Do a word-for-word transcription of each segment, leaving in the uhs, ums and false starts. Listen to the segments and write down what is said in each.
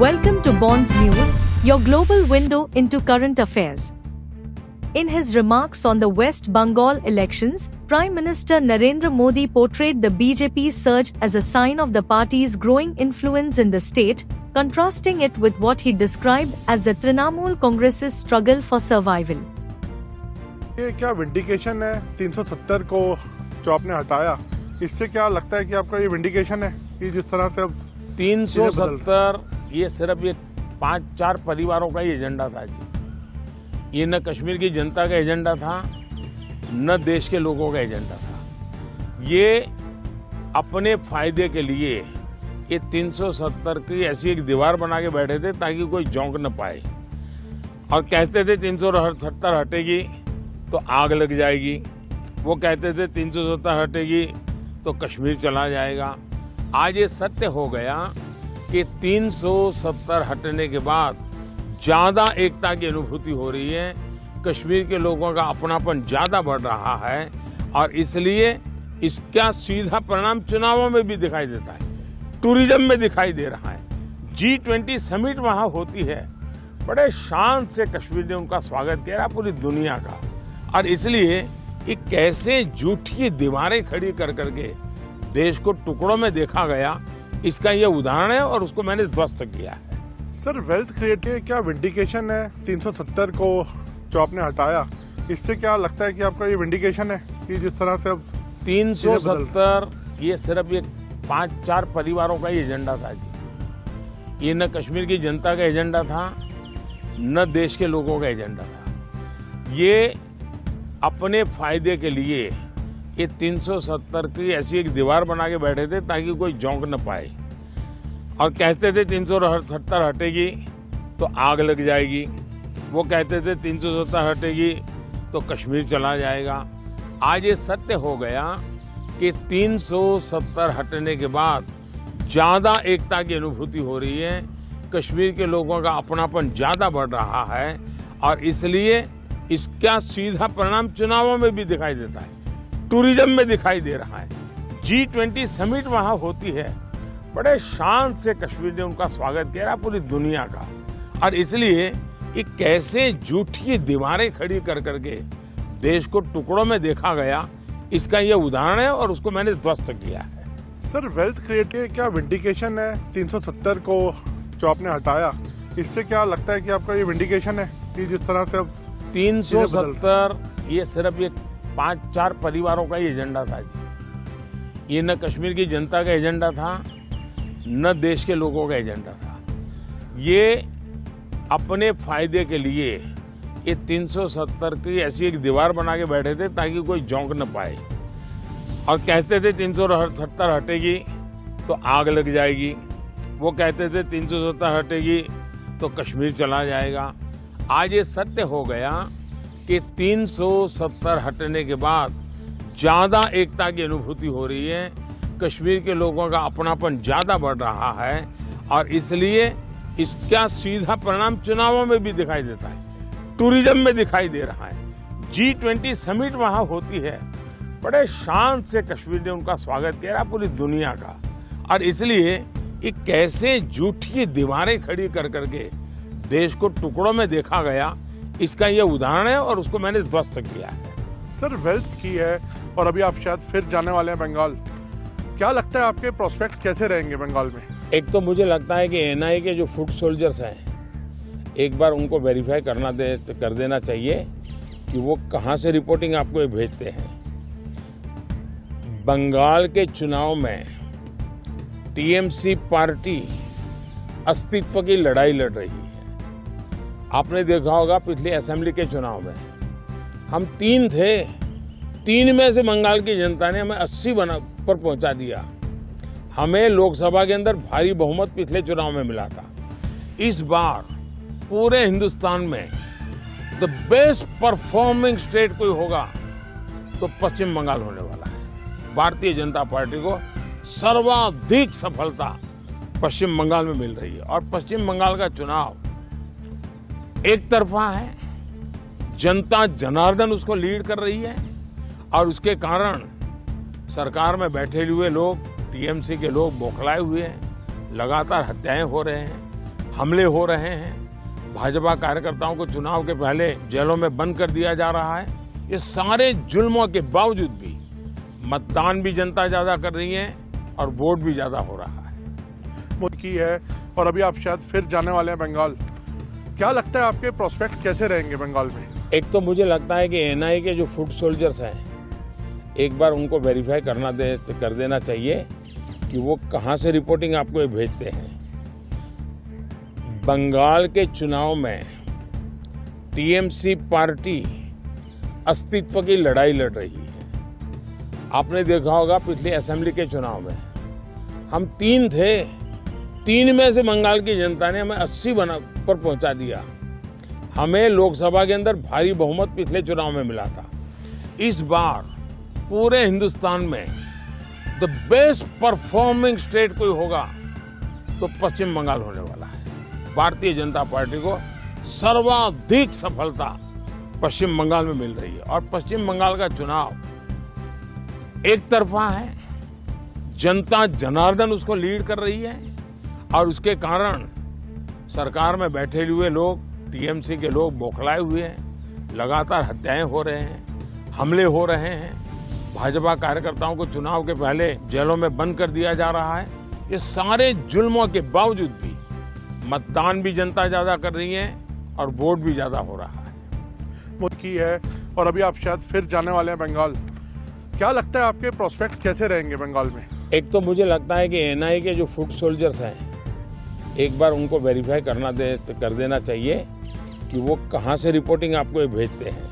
Welcome to Bonds News, your global window into current affairs. In his remarks on the West Bengal elections, Prime Minister Narendra Modi portrayed the B J P surge as a sign of the party's growing influence in the state, contrasting it with what he described as the Trinamool Congress's struggle for survival. ये क्या vindication है? तीन सौ सत्तर को जो आपने हटाया, इससे क्या लगता है कि आपका ये विंडिकेशन है कि जिस तरह से अब तीन सौ सत्तर, ये सिर्फ ये पांच चार परिवारों का ही एजेंडा था जी। ये न कश्मीर की जनता का एजेंडा था, न देश के लोगों का एजेंडा था। ये अपने फायदे के लिए ये तीन सौ सत्तर की ऐसी एक दीवार बना के बैठे थे ताकि कोई झोंक न पाए, और कहते थे तीन सौ सत्तर हटेगी तो आग लग जाएगी, वो कहते थे तीन सौ सत्तर हटेगी तो कश्मीर चला जाएगा। आज ये सत्य हो गया कि तीन सौ सत्तर हटने के बाद ज़्यादा एकता की अनुभूति हो रही है, कश्मीर के लोगों का अपनापन ज़्यादा बढ़ रहा है, और इसलिए इसका सीधा परिणाम चुनावों में भी दिखाई देता है, टूरिज्म में दिखाई दे रहा है। जी ट्वेंटी समिट वहाँ होती है, बड़े शान से कश्मीर ने उनका स्वागत किया पूरी दुनिया का, और इसलिए कि कैसे झूठी दीवारें खड़ी कर करके देश को टुकड़ों में देखा गया, इसका ये उदाहरण है और उसको मैंने ध्वस्त किया है। सर, वेल्थ क्रिएट के क्या विंडिकेशन है? तीन सौ सत्तर को जो आपने हटाया, इससे क्या लगता है कि आपका ये विंडिकेशन है कि जिस तरह से अब तीन सौ सत्तर, ये सिर्फ ये पांच चार परिवारों का ही एजेंडा था जी। ये न कश्मीर की जनता का एजेंडा था, न देश के लोगों का एजेंडा था। ये अपने फायदे के लिए ये तीन सौ सत्तर की ऐसी एक दीवार बना के बैठे थे ताकि कोई झोंक न पाए, और कहते थे तीन सौ सत्तर हटेगी तो आग लग जाएगी, वो कहते थे तीन सौ सत्तर हटेगी तो कश्मीर चला जाएगा। आज ये सत्य हो गया कि तीन सौ सत्तर हटने के बाद ज़्यादा एकता की अनुभूति हो रही है, कश्मीर के लोगों का अपनापन ज़्यादा बढ़ रहा है, और इसलिए इसका सीधा परिणाम चुनावों में भी दिखाई देता है, टूरिज्म में दिखाई दे रहा है। जी ट्वेंटी समिट वहाँ होती है, बड़े शान से कश्मीर ने उनका स्वागत किया पूरी दुनिया का, और इसलिए कि कैसे झूठी दीवारें खड़ी कर करके देश को टुकड़ों में देखा गया, इसका ये उदाहरण है और उसको मैंने ध्वस्त किया है। सर, वेल्थ क्रिएट के क्या विंडिकेशन है? तीन सौ सत्तर को जो आपने हटाया, इससे क्या लगता है कि आपका ये विंडिकेशन है कि जिस तरह से अब तीन सौ सत्तर, ये सिर्फ ये पांच चार परिवारों का ही एजेंडा था जी। ये न कश्मीर की जनता का एजेंडा था, न देश के लोगों का एजेंडा था। ये अपने फायदे के लिए ये तीन सौ सत्तर की ऐसी एक दीवार बना के बैठे थे ताकि कोई झोंक न पाए, और कहते थे तीन सौ सत्तर हटेगी तो आग लग जाएगी, वो कहते थे तीन सौ सत्तर हटेगी तो कश्मीर चला जाएगा। आज ये सत्य हो गया कि तीन सौ सत्तर हटने के बाद ज़्यादा एकता की अनुभूति हो रही है, कश्मीर के लोगों का अपनापन ज़्यादा बढ़ रहा है, और इसलिए इसका सीधा परिणाम चुनावों में भी दिखाई देता है, टूरिज्म में दिखाई दे रहा है। जी ट्वेंटी समिट वहाँ होती है, बड़े शान से कश्मीर ने उनका स्वागत किया पूरी दुनिया का, और इसलिए कि कैसे झूठी दीवारें खड़ी कर करके देश को टुकड़ों में देखा गया, इसका ये उदाहरण है और उसको मैंने ध्वस्त किया है। सर, वेल्थ की है और अभी आप शायद फिर जाने वाले हैं बंगाल, क्या लगता है आपके प्रोस्पेक्ट्स कैसे रहेंगे बंगाल में? एक तो मुझे लगता है कि एन आई ए के जो फुट सोल्जर्स हैं, एक बार उनको वेरीफाई करना दे तो कर देना चाहिए कि वो कहाँ से रिपोर्टिंग आपको भेजते हैं। बंगाल के चुनाव में टी एम सी पार्टी अस्तित्व की लड़ाई लड़ रही है। आपने देखा होगा पिछले असेंबली के चुनाव में हम तीन थे, तीन में से बंगाल की जनता ने हमें अस्सी बना पर पहुंचा दिया। हमें लोकसभा के अंदर भारी बहुमत पिछले चुनाव में मिला था। इस बार पूरे हिंदुस्तान में द बेस्ट परफॉर्मिंग स्टेट कोई होगा तो पश्चिम बंगाल होने वाला है। भारतीय जनता पार्टी को सर्वाधिक सफलता पश्चिम बंगाल में मिल रही है, और पश्चिम बंगाल का चुनाव एक तरफा है, जनता जनार्दन उसको लीड कर रही है, और उसके कारण सरकार में बैठे हुए लोग, टी एम सी के लोग बौखलाए हुए हैं, लगातार हत्याएं हो रहे हैं, हमले हो रहे हैं, भाजपा कार्यकर्ताओं को चुनाव के पहले जेलों में बंद कर दिया जा रहा है। ये सारे जुल्मों के बावजूद भी मतदान भी जनता ज़्यादा कर रही है और वोट भी ज़्यादा हो रहा है। मुल्की है और अभी आप शायद फिर जाने वाले हैं बंगाल, क्या लगता है आपके प्रोस्पेक्ट कैसे रहेंगे बंगाल में? एक तो मुझे लगता है कि एन आई ए के जो फुट सोल्जर्स हैं, एक बार उनको वेरीफाई करना दे कर देना चाहिए कि वो कहाँ से रिपोर्टिंग आपको भेजते हैं। बंगाल के चुनाव में टी एम सी पार्टी अस्तित्व की लड़ाई लड़ रही है। आपने देखा होगा पिछले असेंबली के चुनाव में हम तीन थे, तीन में से बंगाल की जनता ने हमें अस्सी बना पर पहुंचा दिया। हमें लोकसभा के अंदर भारी बहुमत पिछले चुनाव में मिला था। इस बार पूरे हिंदुस्तान में द बेस्ट परफॉर्मिंग स्टेट कोई होगा तो पश्चिम बंगाल होने वाला है। भारतीय जनता पार्टी को सर्वाधिक सफलता पश्चिम बंगाल में मिल रही है और पश्चिम बंगाल का चुनाव एक तरफा है। जनता जनार्दन उसको लीड कर रही है और उसके कारण सरकार में बैठे हुए लोग, टी एम सी के लोग बौखलाए हुए हैं। लगातार हत्याएं हो रहे हैं, हमले हो रहे हैं, भाजपा कार्यकर्ताओं को चुनाव के पहले जेलों में बंद कर दिया जा रहा है। ये सारे जुल्मों के बावजूद भी मतदान भी जनता ज़्यादा कर रही है और वोट भी ज़्यादा हो रहा है। मुल्की है और अभी आप शायद फिर जाने वाले हैं बंगाल, क्या लगता है आपके प्रोस्पेक्ट्स कैसे रहेंगे बंगाल में? एक तो मुझे लगता है कि एन आई ए के जो फुट सोल्जर्स हैं, एक बार उनको वेरीफाई करना दे कर देना चाहिए कि वो कहाँ से रिपोर्टिंग आपको भेजते हैं।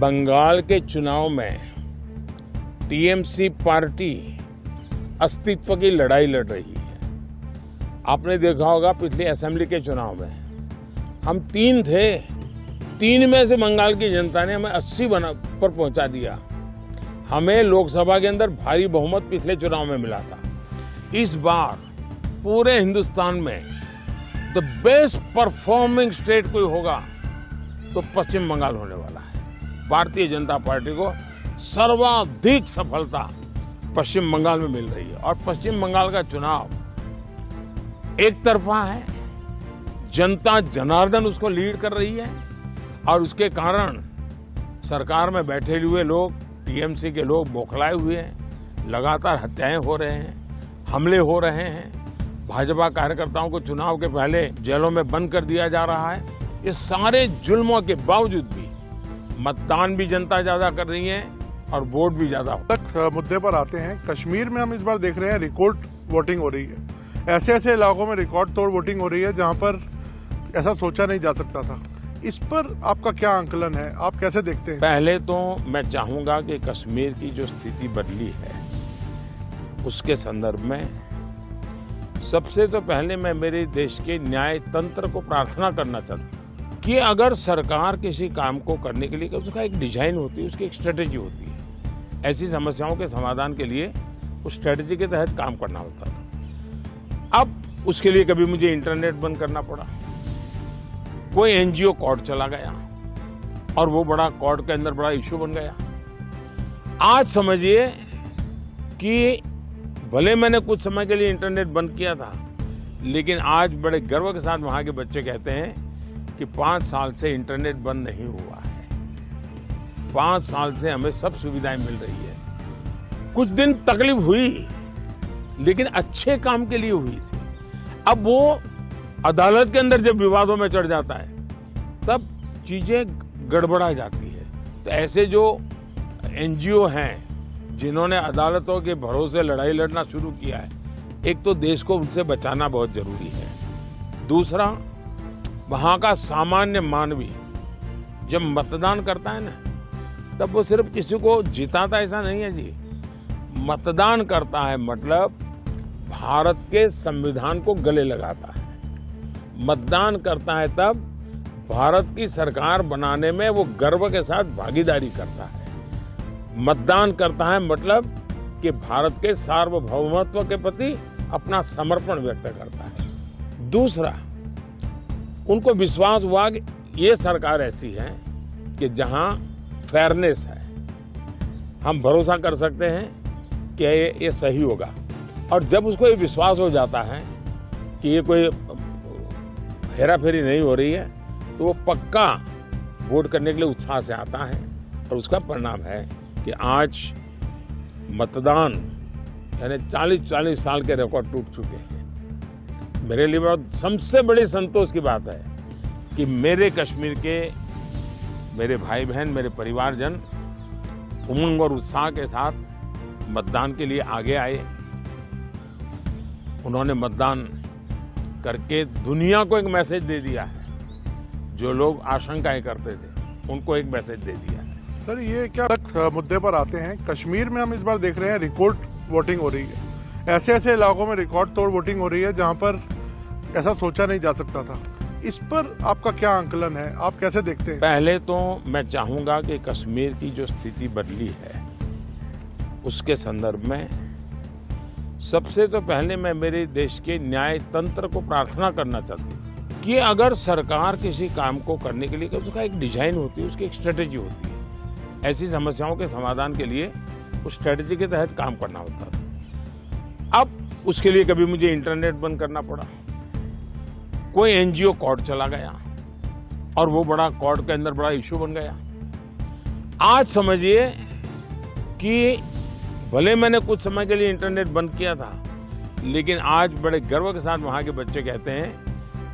बंगाल के चुनाव में टी एम सी पार्टी अस्तित्व की लड़ाई लड़ रही है। आपने देखा होगा पिछले असेंबली के चुनाव में हम तीन थे, तीन में से बंगाल की जनता ने हमें अस्सी बना पर पहुंचा दिया। हमें लोकसभा के अंदर भारी बहुमत पिछले चुनाव में मिला था। इस बार पूरे हिंदुस्तान में द बेस्ट परफॉर्मिंग स्टेट कोई होगा तो पश्चिम बंगाल होने वाला है। भारतीय जनता पार्टी को सर्वाधिक सफलता पश्चिम बंगाल में मिल रही है और पश्चिम बंगाल का चुनाव एक तरफा है। जनता जनार्दन उसको लीड कर रही है और उसके कारण सरकार में बैठे हुए लोग, टी एम सी के लोग बौखलाए हुए हैं। लगातार हत्याएं हो रहे हैं, हमले हो रहे हैं, भाजपा कार्यकर्ताओं को चुनाव के पहले जेलों में बंद कर दिया जा रहा है। ये सारे जुल्मों के बावजूद भी मतदान भी जनता ज़्यादा कर रही है और वोट भी ज़्यादा। तक मुद्दे पर आते हैं, कश्मीर में हम इस बार देख रहे हैं रिकॉर्ड वोटिंग हो रही है। ऐसे ऐसे इलाकों में रिकॉर्ड तोड़ वोटिंग हो रही है जहां पर ऐसा सोचा नहीं जा सकता था। इस पर आपका क्या आंकलन है, आप कैसे देखते हैं? पहले तो मैं चाहूँगा कि कश्मीर की जो स्थिति बदली है उसके संदर्भ में सबसे तो पहले मैं मेरे देश के न्याय तंत्र को प्रार्थना करना चाहता हूँ कि अगर सरकार किसी काम को करने के लिए तो उसका एक डिजाइन होती है, उसकी एक स्ट्रेटेजी होती है। ऐसी समस्याओं के समाधान के लिए उस स्ट्रेटेजी के तहत काम करना होता था। अब उसके लिए कभी मुझे इंटरनेट बंद करना पड़ा, कोई एन जी ओ कोर्ट चला गया और वो बड़ा कोर्ट के अंदर बड़ा इशू बन गया। आज समझिए कि भले मैंने कुछ समय के लिए इंटरनेट बंद किया था, लेकिन आज बड़े गर्व के साथ वहाँ के बच्चे कहते हैं कि पाँच साल से इंटरनेट बंद नहीं हुआ है, पाँच साल से हमें सब सुविधाएं मिल रही है। कुछ दिन तकलीफ हुई लेकिन अच्छे काम के लिए हुई थी। अब वो अदालत के अंदर जब विवादों में चढ़ जाता है तब चीज़ें गड़बड़ा जाती है। तो ऐसे जो एन जी ओ हैं जिन्होंने अदालतों के भरोसे लड़ाई लड़ना शुरू किया है, एक तो देश को उनसे बचाना बहुत ज़रूरी है, दूसरा वहाँ का सामान्य मानवी जब मतदान करता है ना तब वो सिर्फ किसी को जिताता ऐसा नहीं है जी, मतदान करता है मतलब भारत के संविधान को गले लगाता है। मतदान करता है तब भारत की सरकार बनाने में वो गर्व के साथ भागीदारी करता है। मतदान करता है मतलब कि भारत के सार्वभौमत्व के प्रति अपना समर्पण व्यक्त करता है। दूसरा, उनको विश्वास हुआ कि ये सरकार ऐसी है कि जहाँ फेयरनेस है, हम भरोसा कर सकते हैं कि ये सही होगा। और जब उसको ये विश्वास हो जाता है कि ये कोई हेरा फेरी नहीं हो रही है, तो वो पक्का वोट करने के लिए उत्साह से आता है। और उसका परिणाम है कि आज मतदान यानी चालीस चालीस साल के रिकॉर्ड टूट चुके हैं। मेरे लिए बहुत सबसे बड़ी संतोष की बात है कि मेरे कश्मीर के मेरे भाई बहन, मेरे परिवारजन उमंग और उत्साह के साथ मतदान के लिए आगे आए। उन्होंने मतदान करके दुनिया को एक मैसेज दे दिया है। जो लोग आशंकाएं करते थे उनको एक मैसेज दे दिया है। सर, ये क्या मुद्दे पर आते हैं, कश्मीर में हम इस बार देख रहे हैं रिकॉर्ड वोटिंग हो रही है। ऐसे ऐसे इलाकों में रिकॉर्ड तोड़ वोटिंग हो रही है जहां पर ऐसा सोचा नहीं जा सकता था। इस पर आपका क्या आंकलन है, आप कैसे देखते हैं? पहले तो मैं चाहूँगा कि कश्मीर की जो स्थिति बदली है उसके संदर्भ में सबसे तो पहले मैं मेरे देश के न्याय तंत्र को प्रार्थना करना चाहती हूँ कि अगर सरकार किसी काम को करने के लिए तो उसका एक डिजाइन होती है, उसकी एक स्ट्रेटेजी होती है। ऐसी समस्याओं के समाधान के लिए उस स्ट्रेटेजी के तहत काम करना होता था। अब उसके लिए कभी मुझे इंटरनेट बंद करना पड़ा, कोई एनजीओ कोर्ट चला गया और वो बड़ा कोर्ट के अंदर बड़ा इशू बन गया। आज समझिए कि भले मैंने कुछ समय के लिए इंटरनेट बंद किया था, लेकिन आज बड़े गर्व के साथ वहाँ के बच्चे कहते हैं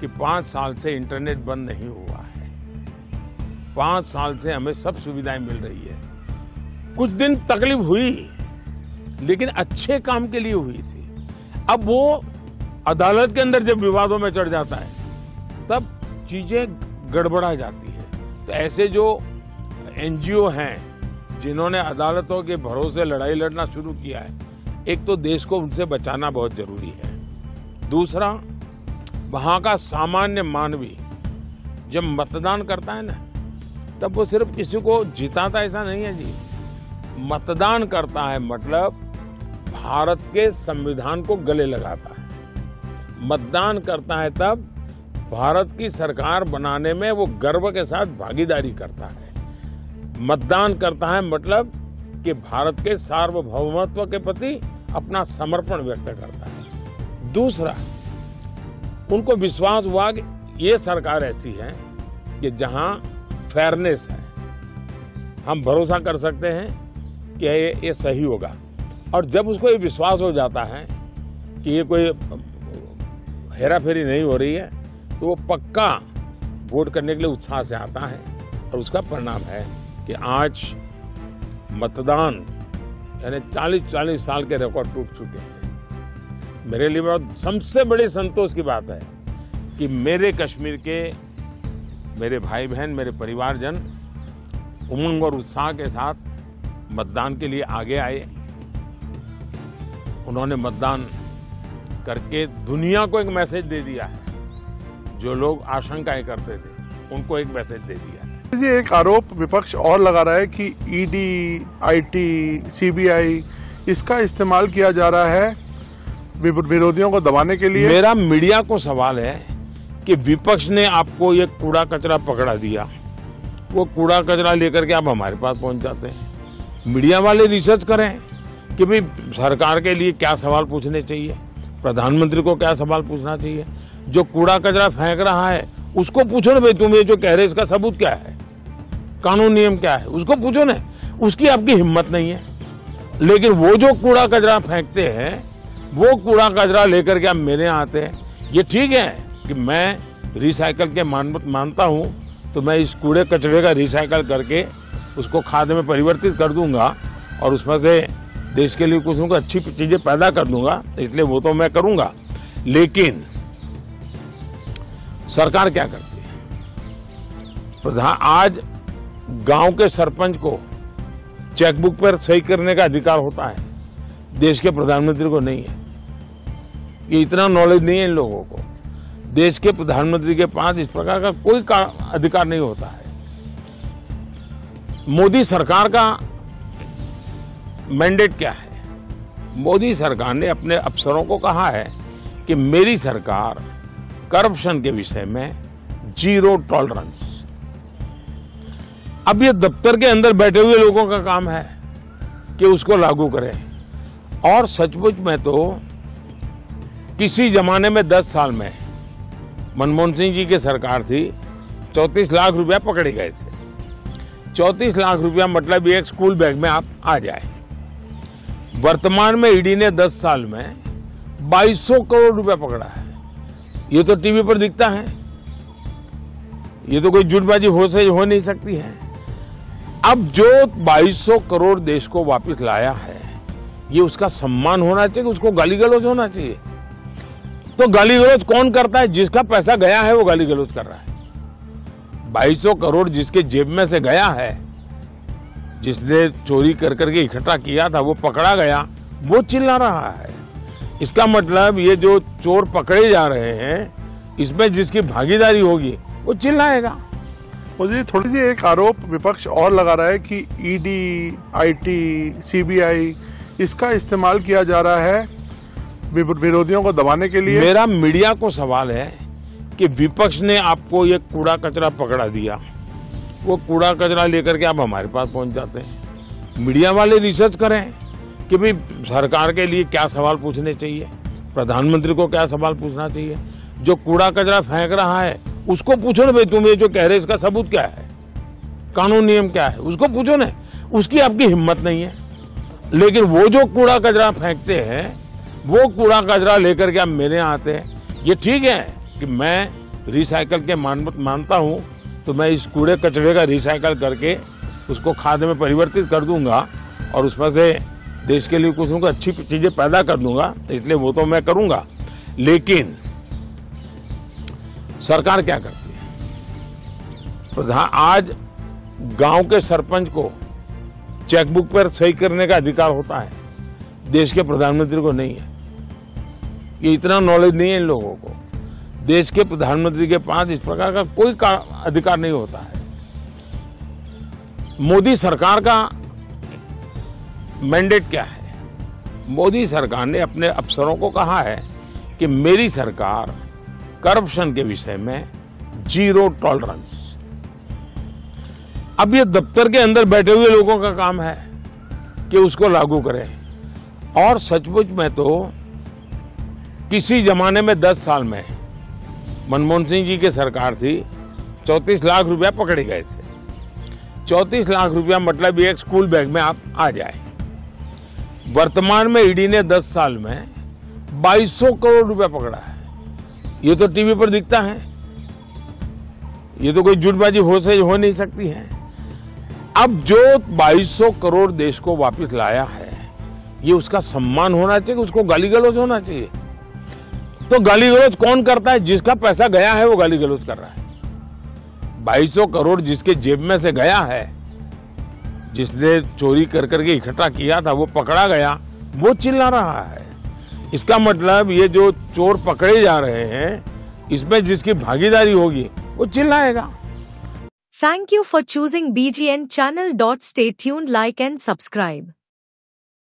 कि पाँच साल से इंटरनेट बंद नहीं हुआ है, पाँच साल से हमें सब सुविधाएं मिल रही है। कुछ दिन तकलीफ हुई लेकिन अच्छे काम के लिए हुई थी। अब वो अदालत के अंदर जब विवादों में चढ़ जाता है तब चीज़ें गड़बड़ा जाती है। तो ऐसे जो एनजीओ हैं जिन्होंने अदालतों के भरोसे लड़ाई लड़ना शुरू किया है, एक तो देश को उनसे बचाना बहुत ज़रूरी है, दूसरा वहाँ का सामान्य मानवी जब मतदान करता है ना तब वो सिर्फ किसी को जिताता ऐसा नहीं है जी, मतदान करता है मतलब भारत के संविधान को गले लगाता है, मतदान करता है तब भारत की सरकार बनाने में वो गर्व के साथ भागीदारी करता है, मतदान करता है मतलब कि भारत के सार्वभौमत्व के प्रति अपना समर्पण व्यक्त करता है। दूसरा, उनको विश्वास हुआ कि ये सरकार ऐसी है कि जहां फेयरनेस है, हम भरोसा कर सकते हैं कि ये सही होगा। और जब उसको ये विश्वास हो जाता है कि ये कोई हेरा फेरी नहीं हो रही है, तो वो पक्का वोट करने के लिए उत्साह से आता है। और उसका परिणाम है कि आज मतदान यानी चालीस चालीस साल के रिकॉर्ड टूट चुके हैं। मेरे लिए बहुत सबसे बड़ी संतोष की बात है कि मेरे कश्मीर के मेरे भाई बहन, मेरे परिवारजन उमंग और उत्साह के साथ मतदान के लिए आगे आए। उन्होंने मतदान करके दुनिया को एक मैसेज दे दिया है। जो लोग आशंकाएं करते थे उनको एक मैसेज दे दिया है। ये एक आरोप विपक्ष और लगा रहा है कि E D, I T, C B I इसका इस्तेमाल किया जा रहा है विरोधियों को दबाने के लिए। मेरा मीडिया को सवाल है कि विपक्ष ने आपको ये कूड़ा कचरा पकड़ा दिया, वो कूड़ा कचरा लेकर के आप हमारे पास पहुंच जाते हैं। मीडिया वाले रिसर्च करें कि भाई सरकार के लिए क्या सवाल पूछने चाहिए, प्रधानमंत्री को क्या सवाल पूछना चाहिए। जो कूड़ा कचरा फेंक रहा है उसको पूछो ना भाई, तुम ये जो कह रहे इसका सबूत क्या है, कानून नियम क्या है, उसको पूछो ना। उसकी आपकी हिम्मत नहीं है। लेकिन वो जो कूड़ा कचरा फेंकते हैं वो कूड़ा कचरा लेकर के आप मेरे आते हैं। ये ठीक है कि मैं रिसाइकल के मानता हूँ तो मैं इस कूड़े कचरे का रिसाइकल करके उसको खाद में परिवर्तित कर दूंगा और उसमें से देश के लिए कुछ अच्छी चीजें पैदा कर दूंगा, इसलिए वो तो मैं करूंगा। लेकिन सरकार क्या करती है? प्रधान आज गांव के सरपंच को चेकबुक पर सही करने का अधिकार होता है, देश के प्रधानमंत्री को नहीं है। ये इतना नॉलेज नहीं है इन लोगों को। देश के प्रधानमंत्री के पास इस प्रकार का कोई अधिकार नहीं होता है। मोदी सरकार का मैंडेट क्या है? मोदी सरकार ने अपने अफसरों को कहा है कि मेरी सरकार करप्शन के विषय में जीरो टॉलरेंस। अब ये दफ्तर के अंदर बैठे हुए लोगों का काम है कि उसको लागू करें। और सचमुच में तो किसी जमाने में दस साल में मनमोहन सिंह जी की सरकार थी, चौंतीस लाख रुपया पकड़े गए थे। चौंतीस लाख रुपया मतलब एक स्कूल बैग में आप आ जाए। वर्तमान में ईडी ने दस साल में बाईस सौ करोड़ रुपया पकड़ा है। ये तो टीवी पर दिखता है, ये तो कोई जुटबाजी हो से हो नहीं सकती है। अब जो बाईस सौ करोड़ देश को वापस लाया है, ये उसका सम्मान होना चाहिए, उसको गाली गलौज होना चाहिए। तो गाली गलौज कौन करता है? जिसका पैसा गया है वो गाली गलौज कर रहा है। बाईस सौ करोड़ जिसके जेब में से गया है, जिसने चोरी कर करके इकट्ठा किया था, वो पकड़ा गया, वो चिल्ला रहा है। इसका मतलब ये जो चोर पकड़े जा रहे हैं, इसमें जिसकी भागीदारी होगी वो चिल्लाएगा। मुझे थोड़ी सी एक आरोप विपक्ष और लगा रहा है कि ईडी, आईटी, सीबीआई इसका इस्तेमाल किया जा रहा है विरोधियों को दबाने के लिए। मेरा मीडिया को सवाल है कि विपक्ष ने आपको ये कूड़ा कचरा पकड़ा दिया, वो कूड़ा कचरा लेकर के आप हमारे पास पहुंच जाते हैं। मीडिया वाले रिसर्च करें कि भाई सरकार के लिए क्या सवाल पूछने चाहिए, प्रधानमंत्री को क्या सवाल पूछना चाहिए। जो कूड़ा कचरा फेंक रहा है उसको पूछो ना, भाई तुम ये जो कह रहे इसका सबूत क्या है, कानून नियम क्या है, उसको पूछो ना। उसकी आपकी हिम्मत नहीं है। लेकिन वो जो कूड़ा कचरा फेंकते हैं, वो कूड़ा कचरा लेकर के आप मेरे यहाँ आते हैं। ये ठीक है कि मैं रिसाइकल के मानमत मानता हूँ, तो मैं इस कूड़े कचरे का रिसाइकल करके उसको खाद में परिवर्तित कर दूंगा और उसमें से देश के लिए कुछ उनको अच्छी चीज़ें पैदा कर दूंगा, इसलिए वो तो मैं करूंगा। लेकिन सरकार क्या करती है? प्रधान आज गांव के सरपंच को चेकबुक पर सही करने का अधिकार होता है, देश के प्रधानमंत्री को नहीं है। ये इतना नॉलेज नहीं है इन लोगों को। देश के प्रधानमंत्री के पास इस प्रकार का कोई अधिकार नहीं होता है। मोदी सरकार का मैंडेट क्या है? मोदी सरकार ने अपने अफसरों को कहा है कि मेरी सरकार करप्शन के विषय में जीरो टॉलरेंस। अब ये दफ्तर के अंदर बैठे हुए लोगों का काम है कि उसको लागू करें। और सचमुच में तो किसी जमाने में दस साल में मनमोहन सिंह जी की सरकार थी, चौंतीस लाख रुपया पकड़े गए थे। चौंतीस लाख रुपया मतलब एक स्कूल बैग में आप आ जाए। वर्तमान में ईडी ने दस साल में बाईस सौ करोड़ रुपया पकड़ा है। ये तो टीवी पर दिखता है, ये तो कोई जुटबाजी हो से हो नहीं सकती है। अब जो बाईस सौ करोड़ देश को वापस लाया है, ये उसका सम्मान होना चाहिए, उसको गाली गलौज होना चाहिए। तो गाली गलौज कौन करता है? जिसका पैसा गया है वो गाली गलौज कर रहा है। बाईस सौ करोड़ जिसके जेब में से गया है, जिसने चोरी कर करके इकट्ठा किया था, वो पकड़ा गया, वो चिल्ला रहा है। इसका मतलब ये जो चोर पकड़े जा रहे हैं, इसमें जिसकी भागीदारी होगी वो चिल्लाएगा। Thank you for choosing B G N channel. Stay tuned, like and subscribe.